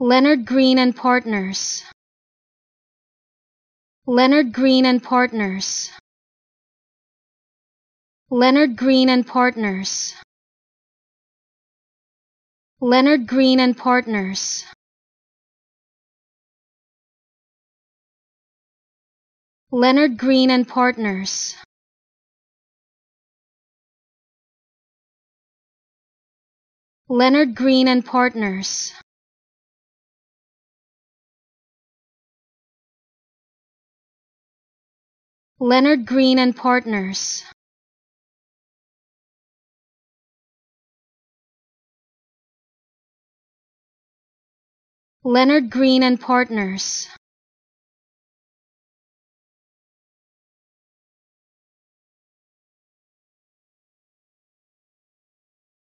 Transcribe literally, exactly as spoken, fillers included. Leonard Green and Partners. Leonard Green and Partners. Leonard Green and Partners. Leonard Green and Partners. Leonard Green and Partners. Leonard Green and Partners. Leonard Green and Partners. Leonard Green and Partners.